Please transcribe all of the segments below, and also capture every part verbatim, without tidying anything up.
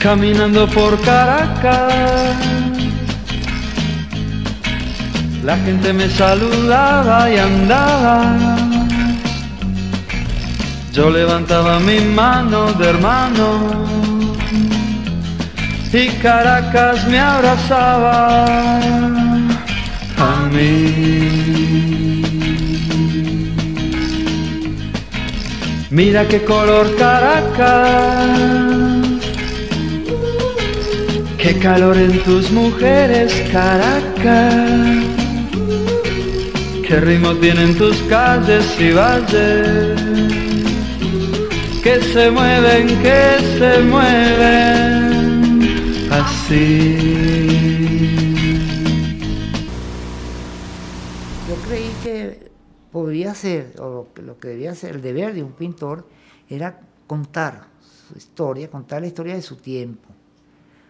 caminando por Caracas, la gente me saludaba y andaba. Yo levantaba mis manos de hermano y Caracas me abrazaba a mí. Mira qué color Caracas, qué calor en tus mujeres Caracas, qué ritmo tienen tus calles y valles, que se mueven, que se mueven así. Yo creí que podría ser, o lo, lo que debía ser, el deber de un pintor era contar su historia, contar la historia de su tiempo,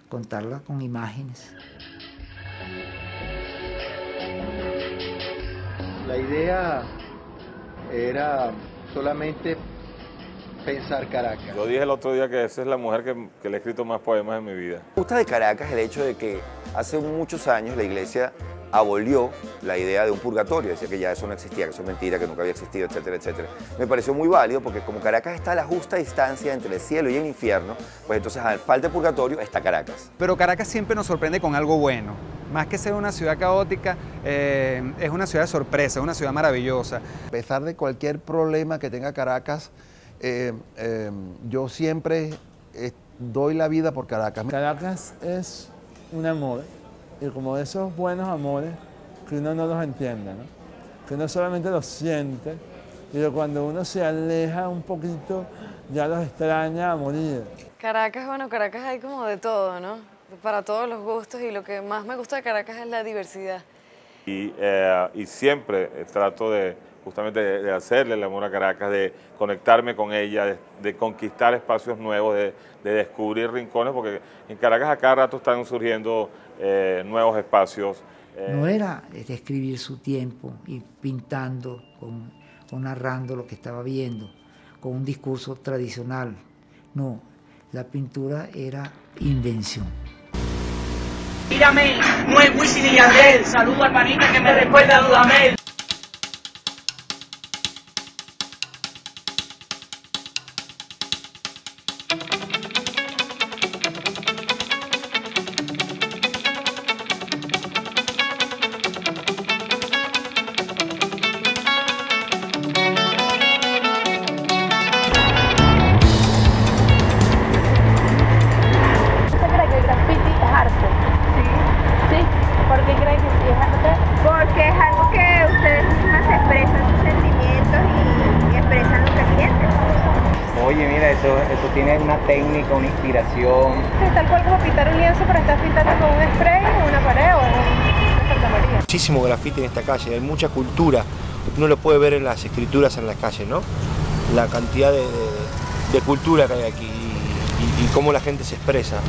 contarla con imágenes. La idea era solamente pensar Caracas. Yo dije el otro día que esa es la mujer que, que le he escrito más poemas en mi vida. Me gusta de Caracas el hecho de que hace muchos años la iglesia abolió la idea de un purgatorio, decía que ya eso no existía, que eso es mentira, que nunca había existido, etcétera, etcétera. Me pareció muy válido porque como Caracas está a la justa distancia entre el cielo y el infierno, pues entonces al falta de purgatorio está Caracas. Pero Caracas siempre nos sorprende con algo bueno. Más que ser una ciudad caótica, eh, es una ciudad de sorpresa, es una ciudad maravillosa. A pesar de cualquier problema que tenga Caracas, eh, eh, yo siempre eh, doy la vida por Caracas. Caracas es un amor. Y como esos buenos amores que uno no los entiende, ¿no? Que uno solamente los siente, pero cuando uno se aleja un poquito ya los extraña a morir. Caracas, bueno, Caracas hay como de todo, ¿no? Para todos los gustos, y lo que más me gusta de Caracas es la diversidad. Y, eh, y siempre trato de, justamente, de, de hacerle el amor a Caracas, de conectarme con ella, de, de conquistar espacios nuevos, de, de descubrir rincones, porque en Caracas a cada rato están surgiendo Eh, nuevos espacios. Eh. No era describir su tiempo, ir pintando con, o narrando lo que estaba viendo, con un discurso tradicional. No, la pintura era invención. Mírame, no es Wisin y Yandel, saludo al panita que me recuerda a Dudamel. Eso, eso tiene una técnica, una inspiración. Es tal cual como pintar un lienzo, pero estás pintando con un spray en una pared o en Santa María. Muchísimo grafiti en esta calle, hay mucha cultura. Uno lo puede ver en las escrituras en las calles, ¿no? La cantidad de, de, de cultura que hay aquí y, y, y cómo la gente se expresa.